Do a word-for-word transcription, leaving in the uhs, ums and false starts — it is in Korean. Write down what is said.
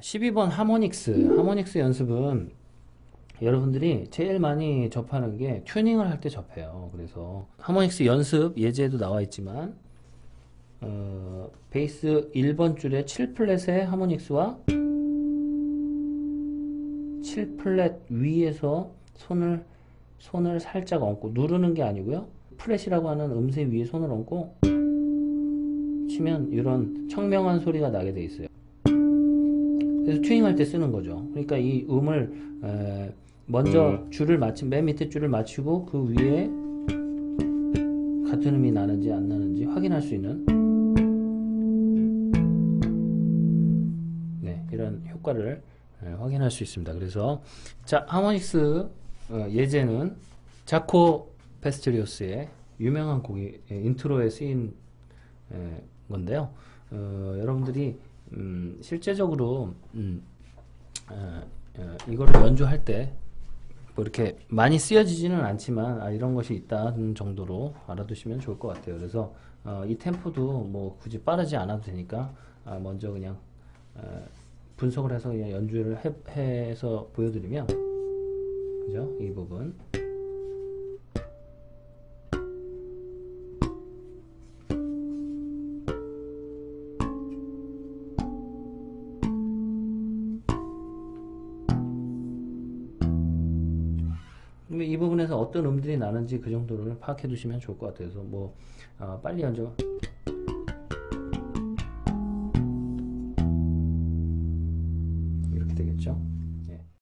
십이 번 하모닉스. 하모닉스 연습은 여러분들이 제일 많이 접하는 게 튜닝을 할 때 접해요. 그래서 하모닉스 연습 예제에도 나와 있지만 어, 베이스 일 번 줄에 칠 플랫의 하모닉스와 칠 플랫 위에서 손을 손을 살짝 얹고, 누르는 게 아니고요, 플랫이라고 하는 음세 위에 손을 얹고 치면 이런 청명한 소리가 나게 돼 있어요. 그래서 튜닝할 때 쓰는 거죠. 그러니까 이 음을 에, 먼저 줄을 맞춘 맨 밑에 줄을 맞추고 그 위에 같은 음이 나는지 안 나는지 확인할 수 있는, 네, 이런 효과를 에, 확인할 수 있습니다. 그래서 자, 하모닉스 어, 예제는 자코 페스트리우스의 유명한 곡이 에, 인트로에 쓰인 에, 건데요. 어, 여러분들이 음, 실제적으로 음, 어, 어, 이거를 연주할 때 뭐 이렇게 많이 쓰여지지는 않지만 아, 이런 것이 있다는 정도로 알아두시면 좋을 것 같아요. 그래서 어, 이 템포도 뭐 굳이 빠르지 않아도 되니까 아, 먼저 그냥 어, 분석을 해서 그냥 연주를 해, 해서 보여드리면, 그죠? 이 부분. 이 부분에서 어떤 음들이 나는지 그 정도를 파악해 두시면 좋을 것 같아서 뭐 어, 빨리 연주